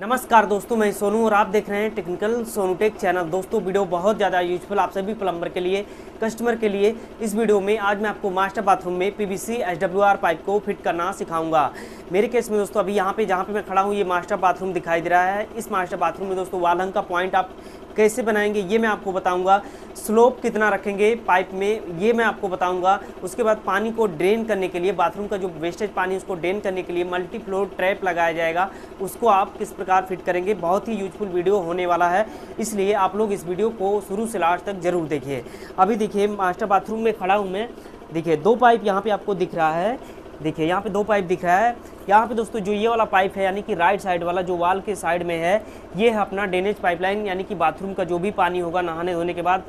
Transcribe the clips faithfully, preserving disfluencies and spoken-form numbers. नमस्कार दोस्तों, मैं सोनू और आप देख रहे हैं टेक्निकल सोनू टेक चैनल। दोस्तों, वीडियो बहुत ज़्यादा यूजफुल आप सभी प्लम्बर के लिए, कस्टमर के लिए। इस वीडियो में आज मैं आपको मास्टर बाथरूम में पीवीसी एसडब्ल्यूआर पाइप को फिट करना सिखाऊंगा। मेरे केस में दोस्तों अभी यहाँ पे जहाँ पे मैं खड़ा हूँ ये मास्टर बाथरूम दिखाई दे रहा है। इस मास्टर बाथरूम में दोस्तों वालहंग का पॉइंट आप कैसे बनाएंगे ये मैं आपको बताऊंगा। स्लोप कितना रखेंगे पाइप में ये मैं आपको बताऊंगा। उसके बाद पानी को ड्रेन करने के लिए, बाथरूम का जो वेस्टेज पानी उसको ड्रेन करने के लिए मल्टीफ्लोर ट्रैप लगाया जाएगा, उसको आप किस प्रकार फिट करेंगे। बहुत ही यूजफुल वीडियो होने वाला है, इसलिए आप लोग इस वीडियो को शुरू से लास्ट तक ज़रूर देखिए। अभी देखिए मास्टर बाथरूम में खड़ा हूँ मैं। देखिए दो पाइप यहाँ पर आपको दिख रहा है, देखिए यहाँ पे दो पाइप दिख रहा है। यहाँ पे दोस्तों जो ये वाला पाइप है यानी कि राइट साइड वाला जो वाल के साइड में है, ये है अपना ड्रेनेज पाइपलाइन, यानी कि बाथरूम का जो भी पानी होगा नहाने धोने के बाद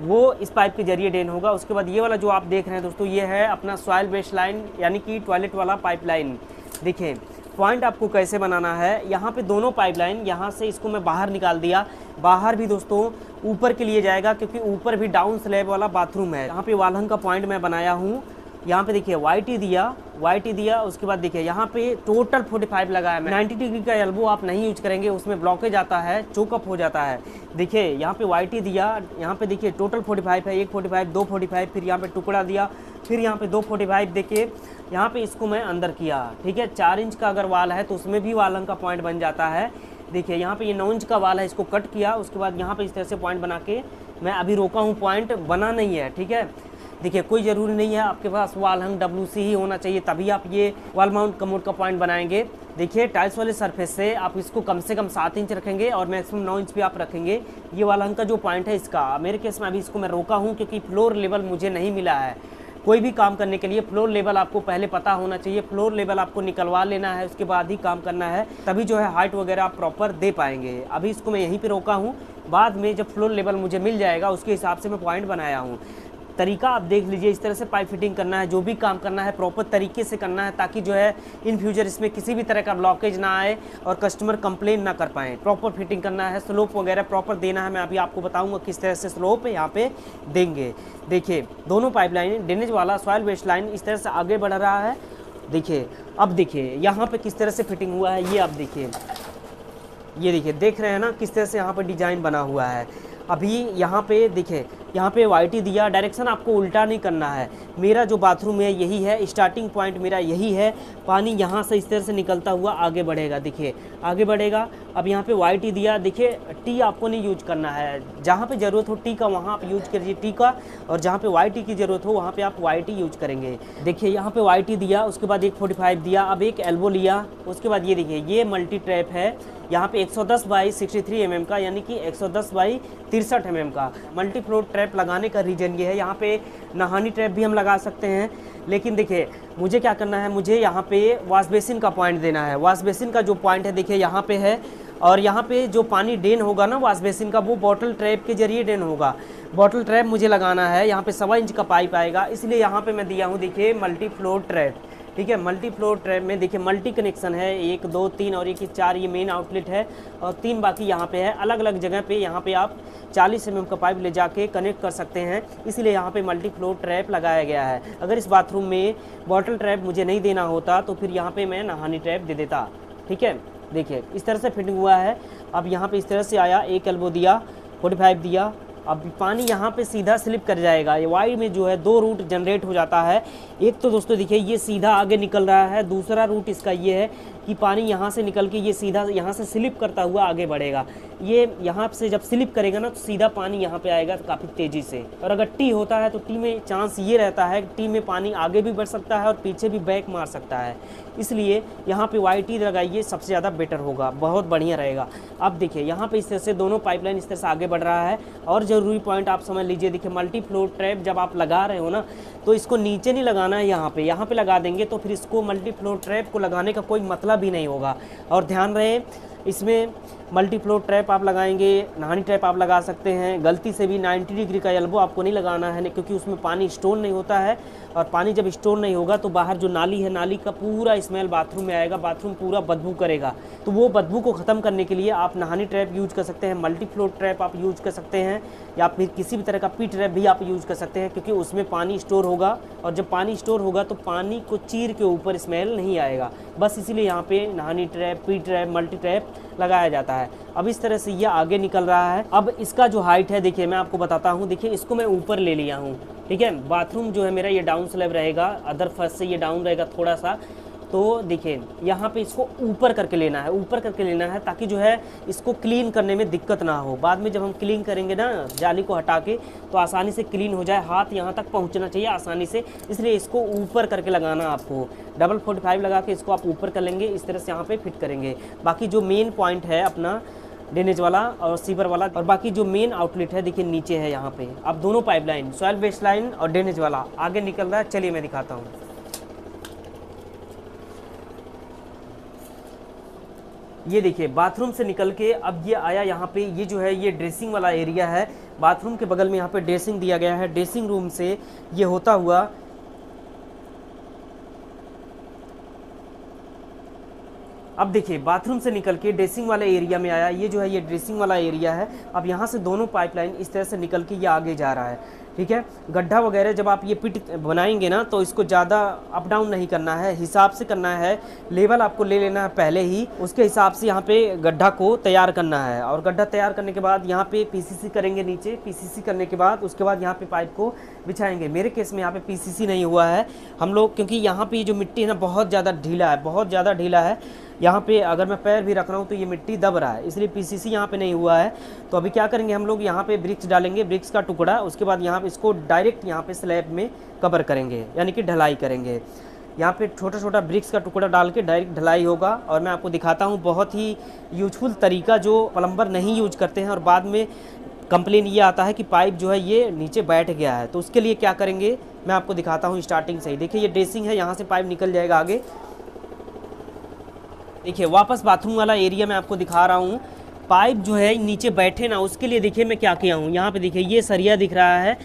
वो इस पाइप के जरिए ड्रेन होगा। उसके बाद ये वाला जो आप देख रहे हैं दोस्तों ये है अपना सॉयल बेस लाइन यानी कि टॉयलेट वाला पाइपलाइन। देखिए पॉइंट आपको कैसे बनाना है, यहाँ पे दोनों पाइपलाइन, यहाँ से इसको मैं बाहर निकाल दिया, बाहर भी दोस्तों ऊपर के लिए जाएगा क्योंकि ऊपर भी डाउन स्लैब वाला बाथरूम है। यहाँ पर वालहंग का पॉइंट मैं बनाया हूँ, यहाँ पे देखिए वाई टी दिया, वाई टी दिया। उसके बाद देखिए यहाँ पे टोटल पैंतालीस लगाया मैं। नब्बे डिग्री का एल्बो आप नहीं यूज करेंगे, उसमें ब्लॉकेज आता है, चोकअप हो जाता है। देखिए यहाँ पे वाई टी दिया, यहाँ पे देखिए टोटल पैंतालीस है, एक पैंतालीस, दो पैंतालीस, फिर यहाँ पे टुकड़ा दिया, फिर यहाँ पे दो पैंतालीस देखिए, यहाँ पे इसको मैं अंदर किया। ठीक है, चार इंच का अगर वाल है तो उसमें भी वालंग का पॉइंट बन जाता है। देखिए यहाँ पे ये नौ इंच का वाल है, इसको कट किया। उसके बाद यहाँ पे इस तरह से पॉइंट बना के मैं अभी रोका हूँ, पॉइंट बना नहीं है। ठीक है, देखिए कोई ज़रूरी नहीं है आपके पास वालहंग डब्ल्यू सी ही होना चाहिए, तभी आप ये वाल माउंट कमोड का पॉइंट बनाएंगे। देखिए टाइल्स वाले सरफेस से आप इसको कम से कम सात इंच रखेंगे और मैक्सिमम नौ इंच भी आप रखेंगे। ये वालहंग का जो पॉइंट है इसका, मेरे केस में अभी इसको मैं रोका हूँ क्योंकि फ्लोर लेवल मुझे नहीं मिला है। कोई भी काम करने के लिए फ्लोर लेवल आपको पहले पता होना चाहिए, फ्लोर लेवल आपको निकलवा लेना है, उसके बाद ही काम करना है, तभी जो है हाइट वगैरह आप प्रॉपर दे पाएंगे। अभी इसको मैं यहीं पर रोका हूँ, बाद में जब फ्लोर लेवल मुझे मिल जाएगा उसके हिसाब से मैं पॉइंट बनाया हूँ। तरीका आप देख लीजिए, इस तरह से पाइप फिटिंग करना है, जो भी काम करना है प्रॉपर तरीके से करना है, ताकि जो है इन फ्यूचर इसमें किसी भी तरह का ब्लॉकेज ना आए और कस्टमर कंप्लेन ना कर पाएँ। प्रॉपर फिटिंग करना है, स्लोप वगैरह प्रॉपर देना है। मैं अभी आपको बताऊंगा किस तरह से स्लोप यहाँ पे देंगे। देखिए दोनों पाइपलाइन, ड्रेनेज वाला सॉयल वेस्ट लाइन इस तरह से आगे बढ़ रहा है। देखिए अब देखिए यहाँ पर किस तरह से फिटिंग हुआ है, ये आप देखिए, ये देखिए देख रहे हैं ना किस तरह से यहाँ पर डिजाइन बना हुआ है। अभी यहाँ पे देखिए यहाँ पे वाई टी दिया, डायरेक्शन आपको उल्टा नहीं करना है। मेरा जो बाथरूम है यही है, स्टार्टिंग पॉइंट मेरा यही है, पानी यहाँ से इस तरह से निकलता हुआ आगे बढ़ेगा। देखिए आगे बढ़ेगा, अब यहाँ पे वाई टी दिया। देखिए टी आपको नहीं यूज करना है, जहाँ पे ज़रूरत हो टी का वहाँ आप यूज करिए टी का, और जहाँ पे वाई टी की ज़रूरत हो वहाँ पर आप वाई टी यूज करेंगे। देखिए यहाँ पर वाई टी दिया, उसके बाद एक फोर्टी फाइव दिया, अब एक एल्बो लिया। उसके बाद ये देखिए ये मल्टी ट्रैप है, यहाँ पे एक सौ दस बाई तिरसठ एमएम का यानी कि एक सौ दस बाई तिरसठ एमएम का मल्टीफ्लोर ट्रैप लगाने का रीजन ये है। यहाँ पे नहानी ट्रैप भी हम लगा सकते हैं, लेकिन देखिए मुझे क्या करना है, मुझे यहाँ पे वॉश बेसिन का पॉइंट देना है। वॉश बेसिन का जो पॉइंट है देखिए यहाँ पे है, और यहाँ पे जो पानी ड्रेन होगा ना वॉश बेसिन का, वो बॉटल ट्रैप के जरिए ड्रेन होगा। बॉटल ट्रैप मुझे लगाना है, यहाँ पर सवा इंच का पाइप आएगा, इसलिए यहाँ पर मैं दिया हूँ देखिए मल्टीफ्लोर ट्रैप। ठीक है, मल्टीफ्लोर ट्रैप में देखिए मल्टी कनेक्शन है, एक दो तीन और एक चार, ये मेन आउटलेट है और तीन बाकी यहाँ पे है। अलग अलग जगह पे यहाँ पे आप चालीस एमएम का पाइप ले जाके कनेक्ट कर सकते हैं, इसलिए यहाँ पे मल्टीफ्लोर ट्रैप लगाया गया है। अगर इस बाथरूम में बॉटल ट्रैप मुझे नहीं देना होता तो फिर यहाँ पर मैं नहानी ट्रैप दे देता। ठीक है, देखिए इस तरह से फिटिंग हुआ है। अब यहाँ पर इस तरह से आया, एक एल्बो दिया, फोर्टी फाइव दिया, अब पानी यहाँ पे सीधा स्लिप कर जाएगा। ये वाइड में जो है दो रूट जनरेट हो जाता है, एक तो दोस्तों देखिए ये सीधा आगे निकल रहा है, दूसरा रूट इसका ये है कि पानी यहाँ से निकल के ये सीधा यहाँ से स्लिप करता हुआ आगे बढ़ेगा। ये यहाँ से जब स्लिप करेगा ना तो सीधा पानी यहाँ पे आएगा काफ़ी तेज़ी से, और अगर टी होता है तो टी में चांस ये रहता है कि टी में पानी आगे भी बढ़ सकता है और पीछे भी बैक मार सकता है, इसलिए यहाँ पे वाई टी लगाइए, सबसे ज़्यादा बेटर होगा, बहुत बढ़िया रहेगा। अब देखिए यहाँ पर इस तरह से दोनों पाइपलाइन इस तरह से आगे बढ़ रहा है। और ज़रूरी पॉइंट आप समझ लीजिए, देखिए मल्टीफ्लोर ट्रैप जब आप लगा रहे हो ना तो इसको नीचे नहीं लगाना है, यहाँ पर यहाँ पर लगा देंगे तो फिर इसको मल्टीफ्लोर ट्रैप को लगाने का कोई मतलब भी नहीं होगा। और ध्यान रहे इसमें मल्टीफ्लोर ट्रैप आप लगाएंगे, नहानी ट्रैप आप लगा सकते हैं, गलती से भी नब्बे डिग्री का एल्बो आपको नहीं लगाना है क्योंकि उसमें पानी स्टोर नहीं होता है, और पानी जब स्टोर नहीं होगा तो बाहर जो नाली है नाली का पूरा स्मेल बाथरूम में आएगा, बाथरूम पूरा बदबू करेगा। तो वो बदबू को ख़त्म करने के लिए आप नहानी ट्रैप यूज कर सकते हैं, मल्टीफ्लोर ट्रैप आप यूज कर सकते हैं, या फिर किसी भी तरह का पी ट्रैप भी आप यूज कर सकते हैं क्योंकि उसमें पानी स्टोर होगा, और जब पानी स्टोर होगा तो पानी को चीर के ऊपर स्मेल नहीं आएगा। बस इसीलिए यहाँ पर नहानी trap, P trap, multi trap लगाया जाता है। अब इस तरह से ये आगे निकल रहा है। अब इसका जो हाइट है देखिए मैं आपको बताता हूँ। देखिए इसको मैं ऊपर ले लिया हूँ, ठीक है। बाथरूम जो है मेरा ये डाउन स्लैब रहेगा, अदर फर्स्ट से ये डाउन रहेगा थोड़ा सा। तो देखिए यहाँ पे इसको ऊपर करके लेना है, ऊपर करके लेना है ताकि जो है इसको क्लीन करने में दिक्कत ना हो। बाद में जब हम क्लीन करेंगे ना जाली को हटा के तो आसानी से क्लीन हो जाए, हाथ यहाँ तक पहुँचना चाहिए आसानी से, इसलिए इसको ऊपर करके लगाना। आपको डबल फोर्टी फाइव लगा के इसको आप ऊपर कर लेंगे, इस तरह से यहाँ पर फिट करेंगे। बाकी जो मेन पॉइंट है अपना ड्रेनेज वाला और सीवर वाला, और बाकी जो मेन आउटलेट है देखिए नीचे है यहाँ पे। अब दोनों पाइपलाइन, सॉइल बेस लाइन और ड्रेनेज वाला आगे निकल रहा है। चलिए मैं दिखाता हूँ। ये देखिए बाथरूम से निकल के अब ये आया यहाँ पे, ये जो है ये ड्रेसिंग वाला एरिया है। बाथरूम के बगल में यहाँ पे ड्रेसिंग दिया गया है। ड्रेसिंग रूम से ये होता हुआ अब देखिए बाथरूम से निकल के ड्रेसिंग वाले एरिया में आया। ये जो है ये ड्रेसिंग वाला एरिया है। अब यहाँ से दोनों पाइपलाइन इस तरह से निकल के ये आगे जा रहा है, ठीक है। गड्ढा वगैरह जब आप ये पिट बनाएंगे ना तो इसको ज़्यादा अप डाउन नहीं करना है, हिसाब से करना है। लेवल आपको ले लेना है पहले ही, उसके हिसाब से यहाँ पे गड्ढा को तैयार करना है। और गड्ढा तैयार करने के बाद यहाँ पे पीसीसी करेंगे नीचे। पीसीसी करने के बाद उसके बाद यहाँ पे पाइप को बिछाएंगे। मेरे केस में यहाँ पे पीसीसी नहीं हुआ है हम लोग, क्योंकि यहाँ पर जो मिट्टी है ना बहुत ज़्यादा ढीला है, बहुत ज़्यादा ढीला है। यहाँ पे अगर मैं पैर भी रख रहा हूँ तो ये मिट्टी दब रहा है, इसलिए पीसीसी यहाँ पे नहीं हुआ है। तो अभी क्या करेंगे हम लोग, यहाँ पे ब्रिक्स डालेंगे, ब्रिक्स का टुकड़ा। उसके बाद यहाँ पे इसको डायरेक्ट यहाँ पे स्लैब में कवर करेंगे, यानी कि ढलाई करेंगे। यहाँ पे छोटा छोटा ब्रिक्स का टुकड़ा डाल के डायरेक्ट ढलाई होगा। और मैं आपको दिखाता हूँ बहुत ही यूजफुल तरीका जो प्लम्बर नहीं यूज करते हैं और बाद में कंप्लेन ये आता है कि पाइप जो है ये नीचे बैठ गया है। तो उसके लिए क्या करेंगे मैं आपको दिखाता हूँ स्टार्टिंग से ही। देखिए ये ड्रेसिंग है, यहाँ से पाइप निकल जाएगा आगे। देखिए वापस बाथरूम वाला एरिया मैं आपको दिखा रहा हूँ। पाइप जो है नीचे बैठे ना उसके लिए देखिए मैं क्या किया हूँ। यहाँ पे देखिए ये सरिया दिख रहा है,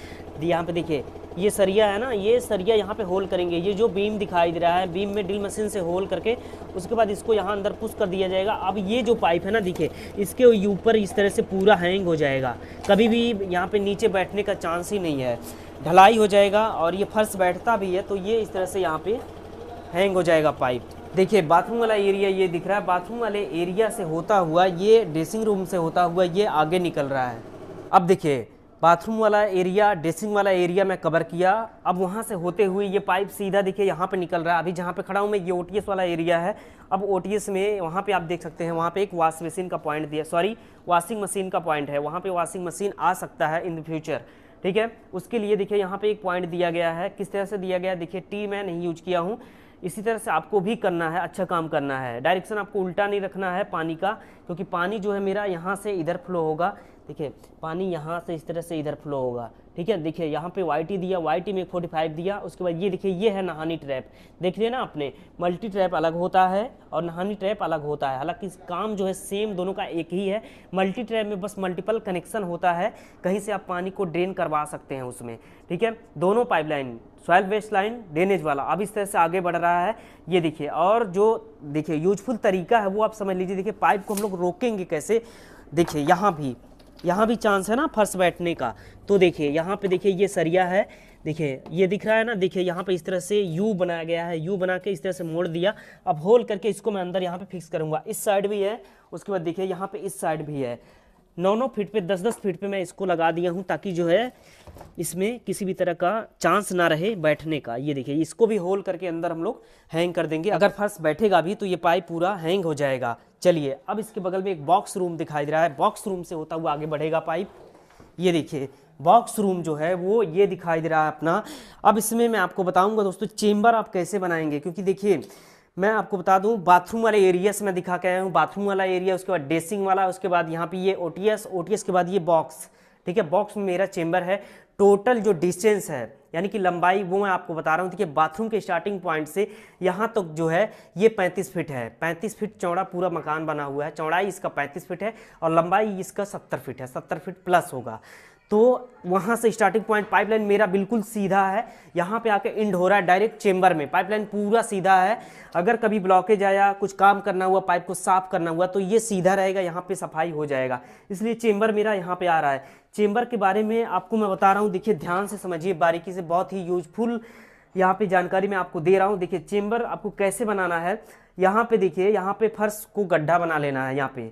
यहाँ पे देखिए ये सरिया है ना, ये सरिया यहाँ पे होल करेंगे। ये जो बीम दिखाई दे रहा है, बीम में ड्रिल मशीन से होल करके उसके बाद इसको यहाँ अंदर पुश कर दिया जाएगा। अब ये जो पाइप है ना देखिए इसके ऊपर इस तरह से पूरा हैंग हो जाएगा, कभी भी यहाँ पे नीचे बैठने का चांस ही नहीं है। ढलाई हो जाएगा और ये फर्श बैठता भी है तो ये इस तरह से यहाँ पे हैंग हो जाएगा पाइप। देखिए बाथरूम वाला एरिया ये दिख रहा है। बाथरूम वाले एरिया से होता हुआ ये ड्रेसिंग रूम से होता हुआ ये आगे निकल रहा है। अब देखिए बाथरूम वाला एरिया, ड्रेसिंग वाला एरिया मैं कवर किया। अब वहाँ से होते हुए ये पाइप सीधा देखिए यहाँ पे निकल रहा है। अभी जहाँ पे खड़ा हूँ मैं ये ओटीएस वाला एरिया है। अब ओटीएस में वहाँ पे आप देख सकते हैं वहाँ पे एक वॉश मशीन का पॉइंट दिया, सॉरी वॉशिंग मशीन का पॉइंट है। वहाँ पर वॉशिंग मशीन आ सकता है इन द फ्यूचर, ठीक है। उसके लिए देखिए यहाँ पर एक पॉइंट दिया गया है। किस तरह से दिया गया देखिए, टी मैं नहीं यूज किया हूँ। इसी तरह से आपको भी करना है, अच्छा काम करना है। डायरेक्शन आपको उल्टा नहीं रखना है पानी का, क्योंकि पानी जो है मेरा यहाँ से इधर फ्लो होगा। देखिए पानी यहाँ से इस तरह से इधर फ्लो होगा, ठीक है। देखिए यहाँ पे वाई टी दिया, वाई टी में फोर्टी फाइव दिया। उसके बाद ये देखिए ये है नहानी ट्रैप, देख लिया ना आपने। मल्टी ट्रैप अलग होता है और नहानी ट्रैप अलग होता है, हालांकि काम जो है सेम दोनों का एक ही है। मल्टी ट्रैप में बस मल्टीपल कनेक्शन होता है, कहीं से आप पानी को ड्रेन करवा सकते हैं उसमें, ठीक है। दोनों pipeline, soil waste line, drainage वाला अब इस तरह से आगे बढ़ रहा है। ये देखिए, और जो देखिए यूजफुल तरीका है वो आप समझ लीजिए। देखिए पाइप को हम लोग रोकेंगे कैसे, देखिए यहाँ भी यहाँ भी चांस है ना फर्श बैठने का। तो देखिए यहाँ पे देखिए ये सरिया है, देखिए ये दिख रहा है ना। देखिए यहाँ पे इस तरह से यू बनाया गया है, यू बना के इस तरह से मोड़ दिया। अब होल करके इसको मैं अंदर यहाँ पे फिक्स करूँगा। इस साइड भी है, उसके बाद देखिए यहाँ पे इस साइड भी है। नौ नौ फीट पे दस दस फीट पे मैं इसको लगा दिया हूँ ताकि जो है इसमें किसी भी तरह का चांस ना रहे बैठने का। ये देखिए इसको भी होल करके अंदर हम लोग हैंग कर देंगे। अगर फर्श बैठेगा भी तो ये पाइप पूरा हैंग हो जाएगा। चलिए अब इसके बगल में एक बॉक्स रूम दिखाई दे रहा है। बॉक्स रूम से होता हुआ आगे बढ़ेगा पाइप। ये देखिए बॉक्स रूम जो है वो ये दिखाई दे रहा है अपना। अब इसमें मैं आपको बताऊँगा दोस्तों चेम्बर आप कैसे बनाएंगे, क्योंकि देखिए मैं आपको बता दूं बाथरूम वाले एरिया से मैं दिखा के आया हूँ। बाथरूम वाला एरिया, उसके बाद ड्रेसिंग वाला, उसके बाद यहाँ पे ये ओटीएस, ओटीएस के बाद ये बॉक्स, ठीक है। बॉक्स में मेरा चेम्बर है। टोटल जो डिस्टेंस है यानी कि लंबाई वो मैं आपको बता रहा हूँ। देखिए बाथरूम के स्टार्टिंग पॉइंट से यहाँ तक तो जो है ये पैंतीस फीट है। पैंतीस फीट चौड़ा पूरा मकान बना हुआ है, चौड़ाई इसका पैंतीस फीट है और लंबाई इसका सत्तर फीट है, सत्तर फीट प्लस होगा। तो वहाँ से स्टार्टिंग पॉइंट पाइपलाइन मेरा बिल्कुल सीधा है, यहाँ पे आके एंड हो रहा है डायरेक्ट चेम्बर में। पाइपलाइन पूरा सीधा है। अगर कभी ब्लॉकेज आया, कुछ काम करना हुआ, पाइप को साफ करना हुआ तो ये सीधा रहेगा, यहाँ पे सफाई हो जाएगा। इसलिए चेम्बर मेरा यहाँ पे आ रहा है। चेम्बर के बारे में आपको मैं बता रहा हूँ, देखिए ध्यान से समझिए, बारीकी से, बहुत ही यूजफुल यहाँ पे जानकारी मैं आपको दे रहा हूँ। देखिए चेम्बर आपको कैसे बनाना है, यहाँ पे देखिए, यहाँ पे फर्श को गड्ढा बना लेना है, यहाँ पे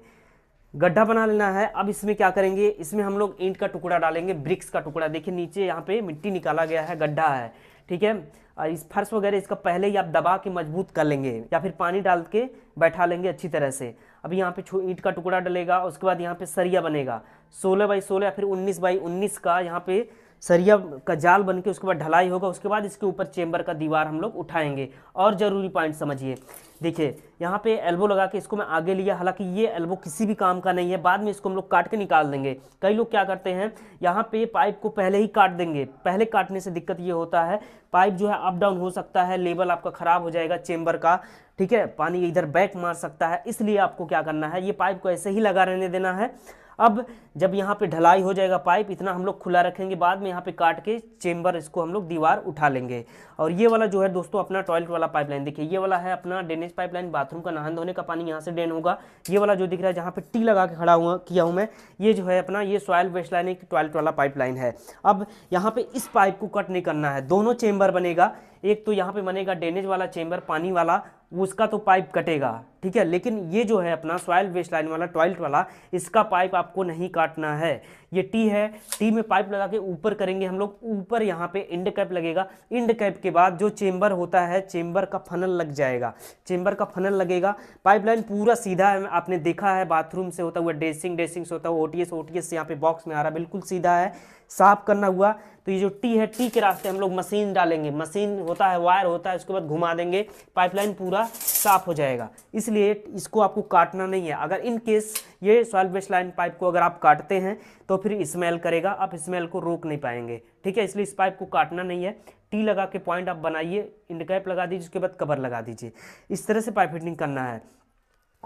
गड्ढा बना लेना है। अब इसमें क्या करेंगे, इसमें हम लोग ईंट का टुकड़ा डालेंगे, ब्रिक्स का टुकड़ा। देखिए नीचे यहाँ पे मिट्टी निकाला गया है, गड्ढा है, ठीक है। और इस फर्श वगैरह इसका पहले ही आप दबा के मजबूत कर लेंगे या फिर पानी डाल के बैठा लेंगे अच्छी तरह से। अब यहाँ पे ईंट का टुकड़ा डलेगा, उसके बाद यहाँ पे सरिया बनेगा सोलह बाई सोलह या फिर उन्नीस बाई उन्नीस का, यहाँ पे सरिया का जाल बन के उसके बाद ढलाई होगा। उसके बाद इसके ऊपर चेम्बर का दीवार हम लोग उठाएंगे। और ज़रूरी पॉइंट समझिए, देखिए यहाँ पे एल्बो लगा के इसको मैं आगे लिया, हालांकि ये एल्बो किसी भी काम का नहीं है, बाद में इसको हम लोग काट के निकाल देंगे। कई लोग क्या करते हैं, यहाँ पे पाइप को पहले ही काट देंगे। पहले काटने से दिक्कत ये होता है पाइप जो है अप डाउन हो सकता है, लेवल आपका ख़राब हो जाएगा चेम्बर का, ठीक है, पानी इधर बैक मार सकता है। इसलिए आपको क्या करना है, ये पाइप को ऐसे ही लगा रहने देना है। अब जब यहाँ पे ढलाई हो जाएगा, पाइप इतना हम लोग खुला रखेंगे, बाद में यहाँ पे काट के चेम्बर इसको हम लोग दीवार उठा लेंगे। और ये वाला जो है दोस्तों अपना टॉयलेट वाला पाइपलाइन, देखिए ये वाला है अपना ड्रेनेज पाइपलाइन, बाथरूम का नहाने धोने का पानी यहाँ से ड्रेन होगा। ये वाला जो दिख रहा है जहाँ पे टी लगा के खड़ा हुआ किया हूँ मैं, ये जो है अपना ये सॉयल वेस्ट लाइन की टॉयलेट वाला पाइपलाइन है। अब यहाँ पे इस पाइप को कट नहीं करना है, दोनों चेम्बर बनेगा, एक तो यहाँ पे बनेगा ड्रेनेज वाला चेम्बर पानी वाला, उसका तो पाइप कटेगा, ठीक है, लेकिन ये जो है अपना सॉयल वेस्ट लाइन वाला टॉयलेट वाला, इसका पाइप आपको नहीं काटना है। ये टी है, टी में पाइप लगा के ऊपर करेंगे हम लोग, ऊपर यहाँ पे इंड कैप लगेगा। इंड कैप के बाद जो चेम्बर होता है, चेम्बर का फनल लग जाएगा, चेम्बर का फनल लगेगा। पाइपलाइन पूरा सीधा है, आपने देखा है बाथरूम से होता हुआ, ड्रेसिंग ड्रेसिंग से होता हुआ, ओटीएस ओटीएस से यहाँ पे बॉक्स में आ रहा, बिल्कुल सीधा है, साफ करना हुआ। तो ये जो टी है, टी के रास्ते हम लोग मशीन डालेंगे, मशीन होता है वायर होता है, उसके बाद घुमा देंगे, पाइपलाइन पूरा साफ हो जाएगा। इसलिए इसको आपको काटना नहीं है। अगर इन केस ये सॉइल वेस्ट लाइन पाइप को अगर आप काटते हैं तो फिर स्मेल करेगा, आप स्मेल को रोक नहीं पाएंगे, ठीक है, इसलिए इस पाइप को काटना नहीं है। टी लगा के पॉइंट आप बनाइए, इंड कैप लगा दीजिए, उसके बाद कवर लगा दीजिए, इस तरह से पाइप फिटिंग करना है।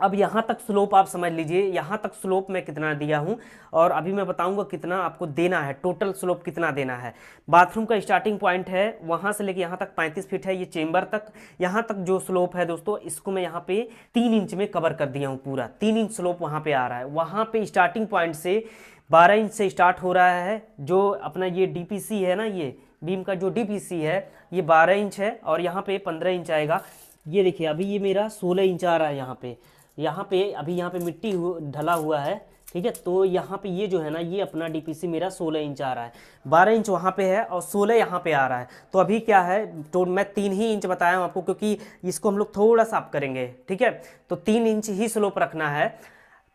अब यहाँ तक स्लोप आप समझ लीजिए, यहाँ तक स्लोप मैं कितना दिया हूँ और अभी मैं बताऊँगा कितना आपको देना है, टोटल स्लोप कितना देना है। बाथरूम का स्टार्टिंग पॉइंट है, वहाँ से लेके यहाँ तक पैंतीस फीट है, ये चेम्बर तक, यहाँ तक जो स्लोप है दोस्तों, इसको मैं यहाँ पे तीन इंच में कवर कर दिया हूँ, पूरा तीन इंच स्लोप वहाँ पर आ रहा है। वहाँ पर स्टार्टिंग पॉइंट से बारह इंच से स्टार्ट हो रहा है, जो अपना ये डी पी सी है ना, ये बीम का जो डी पी सी है, ये बारह इंच है और यहाँ पर पंद्रह इंच आएगा। ये देखिए अभी ये मेरा सोलह इंच आ रहा है, यहाँ पे यहाँ पे अभी यहाँ पे मिट्टी ढला हुआ है, ठीक है, तो यहाँ पे ये जो है ना, ये अपना डीपीसी मेरा सोलह इंच आ रहा है, बारह इंच वहाँ पे है और सोलह यहाँ पे आ रहा है। तो अभी क्या है, तो मैं तीन ही इंच बताया हूँ आपको, क्योंकि इसको हम लोग थोड़ा साफ करेंगे, ठीक है, तो तीन इंच ही स्लोप रखना है।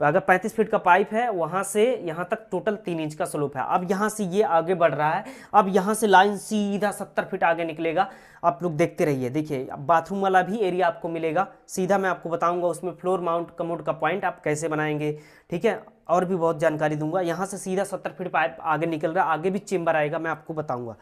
अगर पैंतीस फीट का पाइप है, वहाँ से यहाँ तक टोटल तीन इंच का स्लोप है। अब यहाँ से ये आगे बढ़ रहा है, अब यहाँ से लाइन सीधा सत्तर फीट आगे निकलेगा, आप लोग देखते रहिए। देखिए अब बाथरूम वाला भी एरिया आपको मिलेगा, सीधा मैं आपको बताऊंगा उसमें फ्लोर माउंट कमोड का पॉइंट आप कैसे बनाएंगे, ठीक है, और भी बहुत जानकारी दूंगा। यहाँ से सीधा सत्तर फीट पाइप आगे निकल रहा है, आगे भी चेम्बर आएगा, मैं आपको बताऊँगा।